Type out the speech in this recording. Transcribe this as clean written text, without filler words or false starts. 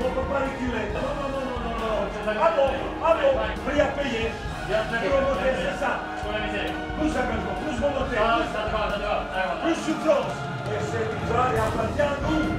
compagnie qui là. Non. Allô, prie à payer. C'est ça. Plus encore, plus volontaire. Plus souffrance. Et c'est du travail à partir d'où